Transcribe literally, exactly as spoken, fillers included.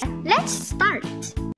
guys, let's start!